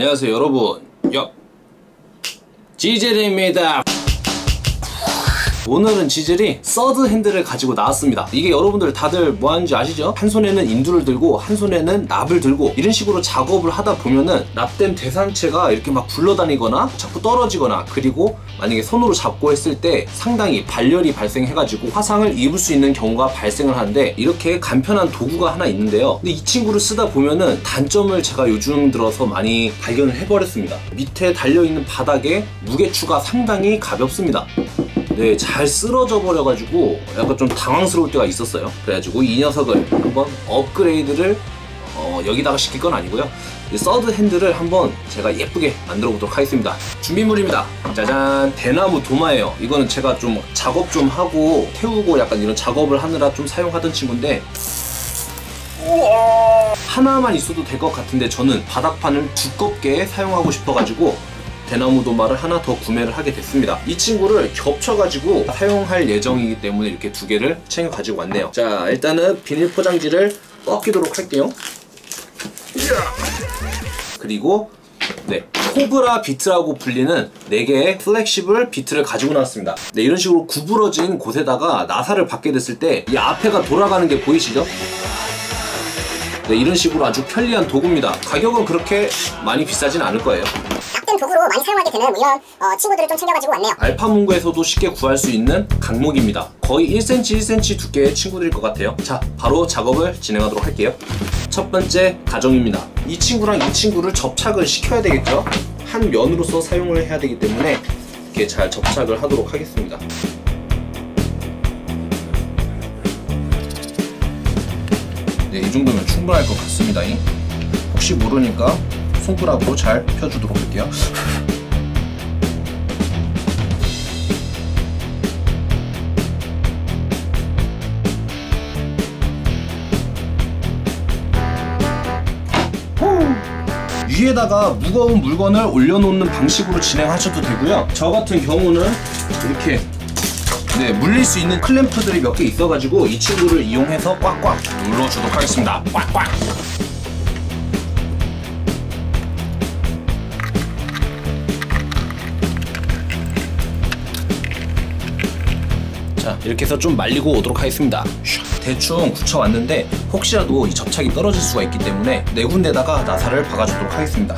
안녕하세요 여러분, 지즐입니다. 오늘은 지즐이 서드 핸들을 가지고 나왔습니다. 이게 여러분들 다들 뭐하는지 아시죠? 한 손에는 인두를 들고 한 손에는 납을 들고 이런 식으로 작업을 하다 보면은 납땜 대상체가 이렇게 막 굴러다니거나 자꾸 떨어지거나, 그리고 만약에 손으로 잡고 했을 때 상당히 발열이 발생해가지고 화상을 입을 수 있는 경우가 발생을 하는데, 이렇게 간편한 도구가 하나 있는데요, 근데 이 친구를 쓰다 보면은 단점을 제가 요즘 들어서 많이 발견을 해버렸습니다. 밑에 달려있는 바닥에 무게추가 상당히 가볍습니다. 네, 잘 쓰러져 버려가지고 약간 좀 당황스러울 때가 있었어요. 그래가지고 이 녀석을 한번 업그레이드를 여기다가 시킬 건 아니고요, 서드 핸들을 한번 제가 예쁘게 만들어 보도록 하겠습니다. 준비물입니다. 짜잔, 대나무 도마예요. 이거는 제가 좀 작업 좀 하고 태우고 약간 이런 작업을 하느라 좀 사용하던 친구인데, 우와! 하나만 있어도 될 것 같은데 저는 바닥판을 두껍게 사용하고 싶어가지고 대나무 도마를 하나 더 구매를 하게 됐습니다. 이 친구를 겹쳐가지고 사용할 예정이기 때문에 이렇게 두 개를 챙겨 가지고 왔네요. 자, 일단은 비닐 포장지를 벗기도록 할게요. 그리고 네, 코브라 비트라고 불리는 4개의 플렉시블 비트를 가지고 나왔습니다. 네, 이런 식으로 구부러진 곳에다가 나사를 박게 됐을 때 이 앞에가 돌아가는 게 보이시죠? 네, 이런 식으로 아주 편리한 도구입니다. 가격은 그렇게 많이 비싸진 않을 거예요. 도구로 많이 사용하게 되는 이런 친구들을 좀 챙겨가지고 왔네요. 알파문구에서도 쉽게 구할 수 있는 강목입니다. 거의 1cm 두께의 친구들일 것 같아요. 자, 바로 작업을 진행하도록 할게요. 첫 번째 가정입니다. 이 친구랑 이 친구를 접착을 시켜야 되겠죠? 한 면으로서 사용을 해야 되기 때문에 이렇게 잘 접착을 하도록 하겠습니다. 네, 이 정도면 충분할 것 같습니다. 혹시 모르니까 손가락으로 잘 펴주도록 할게요. 위에다가 무거운 물건을 올려놓는 방식으로 진행하셔도 되고요. 저 같은 경우는 이렇게 네, 물릴 수 있는 클램프들이 몇 개 있어가지고 이 친구를 이용해서 꽉꽉 눌러주도록 하겠습니다. 꽉꽉. 이렇게 해서 좀 말리고 오도록 하겠습니다. 대충 굳혀왔는데 혹시라도 이 접착이 떨어질 수가 있기 때문에 4군데다가 나사를 박아주도록 하겠습니다.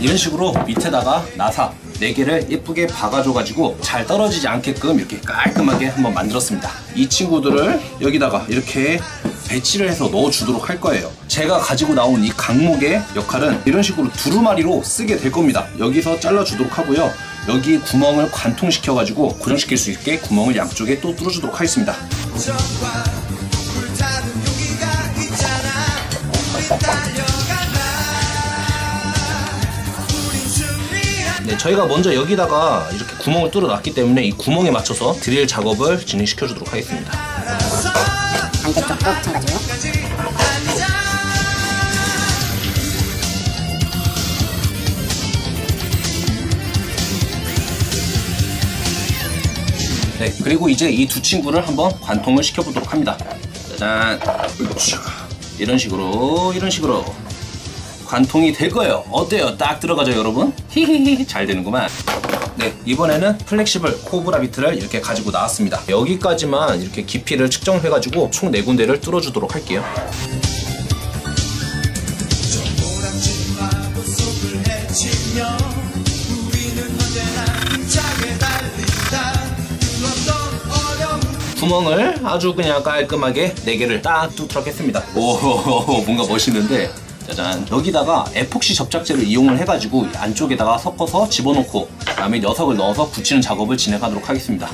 이런 식으로 밑에다가 나사 4개를 예쁘게 박아줘가지고 잘 떨어지지 않게끔 이렇게 깔끔하게 한번 만들었습니다. 이 친구들을 여기다가 이렇게 배치를 해서 넣어주도록 할 거예요. 제가 가지고 나온 이 강목의 역할은 이런 식으로 두루마리로 쓰게 될 겁니다. 여기서 잘라주도록 하고요, 여기 구멍을 관통시켜가지고 고정시킬 수 있게 구멍을 양쪽에 또 뚫어주도록 하겠습니다. 네, 저희가 먼저 여기다가 이렇게 구멍을 뚫어놨기 때문에 이 구멍에 맞춰서 드릴 작업을 진행시켜 주도록 하겠습니다. 반대쪽도 마찬가지로. 네, 그리고 이제 이 두 친구를 한번 관통을 시켜보도록 합니다. 짜잔. 이런 식으로 관통이 될 거예요. 어때요? 딱 들어가죠, 여러분? 히히히, 잘 되는구만. 네, 이번에는 플렉시블 코브라 비트를 이렇게 가지고 나왔습니다. 여기까지만 이렇게 깊이를 측정해가지고 총 4군데를 뚫어주도록 할게요. 구멍을 아주 그냥 깔끔하게 4개를 딱 뚫도록 했습니다. 오, 뭔가 멋있는데 짜잔. 여기다가 에폭시 접착제를 이용을 해가지고 안쪽에다가 섞어서 집어넣고 그 다음에 녀석을 넣어서 붙이는 작업을 진행하도록 하겠습니다.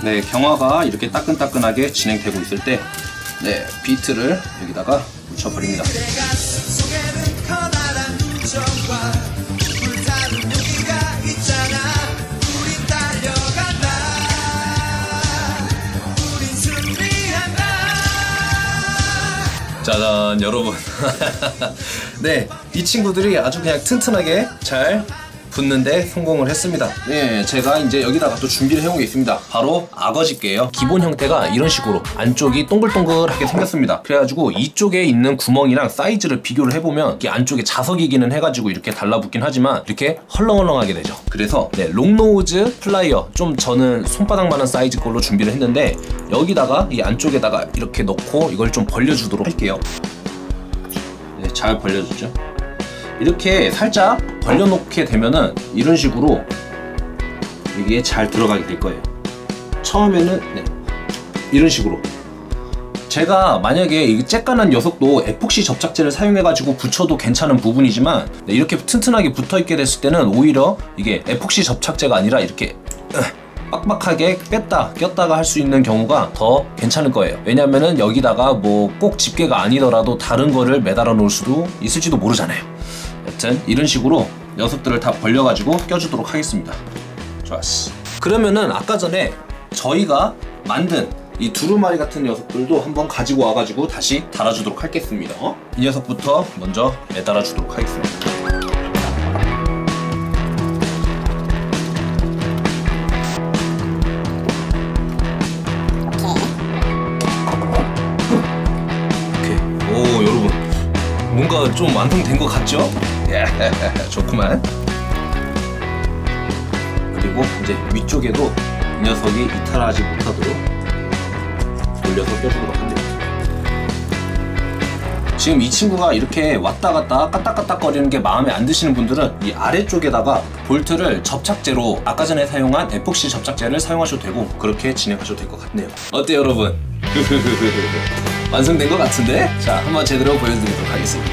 네, 경화가 이렇게 따끈따끈하게 진행되고 있을 때 네, 비트를 여기다가 묻혀버립니다. 짜잔 여러분. 네, 이 친구들이 아주 그냥 튼튼하게 잘 붙는데 성공을 했습니다. 네, 제가 이제 여기다가 또 준비를 해온 게 있습니다. 바로 악어집게예요. 기본 형태가 이런 식으로 안쪽이 동글동글하게 생겼습니다. 그래가지고 이쪽에 있는 구멍이랑 사이즈를 비교를 해보면 이 안쪽에 자석이기는 해가지고 이렇게 달라붙긴 하지만 이렇게 헐렁헐렁하게 되죠. 그래서 네, 롱노우즈 플라이어 좀 저는 손바닥만한 사이즈 걸로 준비를 했는데 여기다가 이 안쪽에다가 이렇게 넣고 이걸 좀 벌려주도록 할게요. 네, 잘 벌려주죠. 이렇게 살짝 벌려놓게 되면은 이런 식으로 여기에 잘 들어가게 될 거예요. 처음에는 네, 이런 식으로. 제가 만약에 이 쬐깐한 녀석도 에폭시 접착제를 사용해가지고 붙여도 괜찮은 부분이지만 네, 이렇게 튼튼하게 붙어있게 됐을 때는 오히려 이게 에폭시 접착제가 아니라 이렇게 빡빡하게 뺐다 꼈다가 할 수 있는 경우가 더 괜찮을 거예요. 왜냐면은 여기다가 뭐 꼭 집게가 아니더라도 다른 거를 매달아 놓을 수도 있을지도 모르잖아요. 여튼 이런 식으로 녀석들을 다 벌려가지고 껴주도록 하겠습니다. 좋았어. 그러면은 아까 전에 저희가 만든 이 두루마리 같은 녀석들도 한번 가지고 와가지고 다시 달아주도록 하겠습니다. 이 녀석부터 먼저 매달아 주도록 하겠습니다. 뭔가 좀 완성된 것 같죠? 예, 좋구만. 그리고 이제 위쪽에도 이 녀석이 이탈하지 못하도록 돌려서 껴주도록 합니다. 지금 이 친구가 이렇게 왔다 갔다 까딱까딱 거리는 게 마음에 안 드시는 분들은 이 아래쪽에다가 볼트를 접착제로 아까 전에 사용한 에폭시 접착제를 사용하셔도 되고 그렇게 진행하셔도 될 것 같네요. 어때요 여러분? 완성된 것 같은데? 자, 한번 제대로 보여드리도록 하겠습니다.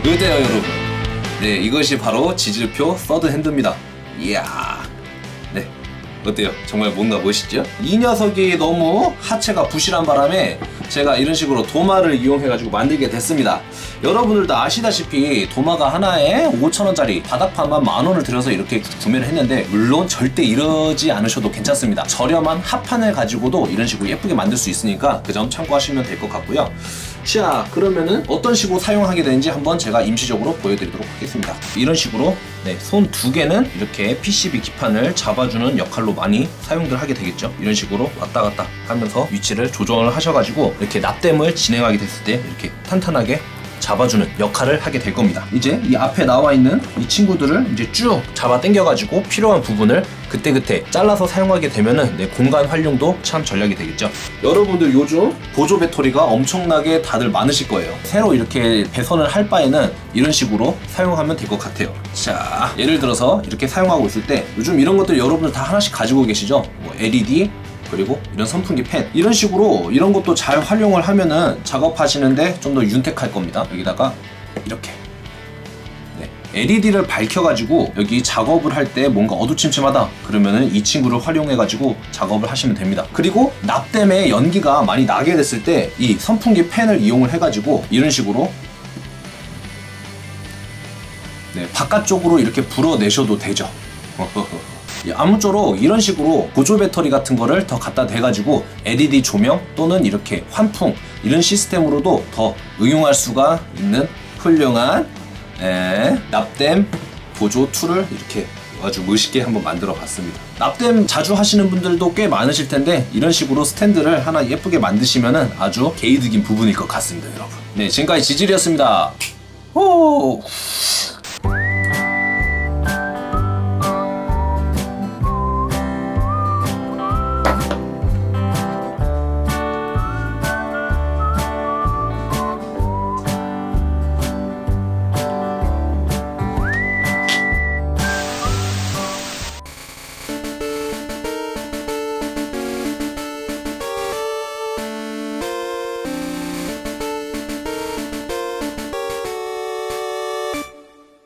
어때요 여러분? 네, 이것이 바로 지즐표 서드 핸드입니다. 이야, 네, 어때요? 정말 뭔가 멋있죠? 이 녀석이 너무 하체가 부실한 바람에 제가 이런 식으로 도마를 이용해가지고 만들게 됐습니다. 여러분들도 아시다시피 도마가 하나에 5,000원짜리 바닥판만 10,000원을 들여서 이렇게 구매를 했는데 물론 절대 이러지 않으셔도 괜찮습니다. 저렴한 합판을 가지고도 이런 식으로 예쁘게 만들 수 있으니까 그 점 참고하시면 될 것 같고요. 자, 그러면은 어떤 식으로 사용하게 되는지 한번 제가 임시적으로 보여드리도록 하겠습니다. 이런 식으로 네, 손 2개는 이렇게 PCB 기판을 잡아주는 역할로 많이 사용들 하게 되겠죠. 이런 식으로 왔다 갔다 하면서 위치를 조정을 하셔가지고 이렇게 납땜을 진행하게 됐을 때 이렇게 탄탄하게 잡아주는 역할을 하게 될 겁니다. 이제 이 앞에 나와 있는 이 친구들을 이제 쭉 잡아 당겨가지고 필요한 부분을 그때그때 잘라서 사용하게 되면은 네, 공간 활용도 참 전략이 되겠죠. 여러분들 요즘 보조 배터리가 엄청나게 다들 많으실 거예요. 새로 이렇게 배선을 할 바에는 이런 식으로 사용하면 될 것 같아요. 자, 예를 들어서 이렇게 사용하고 있을 때 요즘 이런 것들 여러분들 다 하나씩 가지고 계시죠? 뭐 LED 그리고 이런 선풍기 팬 이런 식으로 이런 것도 잘 활용을 하면은 작업하시는데 좀 더 윤택할 겁니다. 여기다가 이렇게 네, LED를 밝혀가지고 여기 작업을 할 때 뭔가 어두침침하다 그러면은 이 친구를 활용해가지고 작업을 하시면 됩니다. 그리고 납땜에 연기가 많이 나게 됐을 때 이 선풍기 팬을 이용을 해가지고 이런 식으로 네, 바깥쪽으로 이렇게 불어내셔도 되죠. 아무쪼록 이런 식으로 보조 배터리 같은 거를 더 갖다 대가지고 LED 조명 또는 이렇게 환풍 이런 시스템으로도 더 응용할 수가 있는 훌륭한 납땜 보조 툴을 이렇게 아주 멋있게 한번 만들어 봤습니다. 납땜 자주 하시는 분들도 꽤 많으실 텐데 이런 식으로 스탠드를 하나 예쁘게 만드시면은 아주 개이득인 부분일 것 같습니다, 여러분. 네, 지금까지 지즐이었습니다. 오!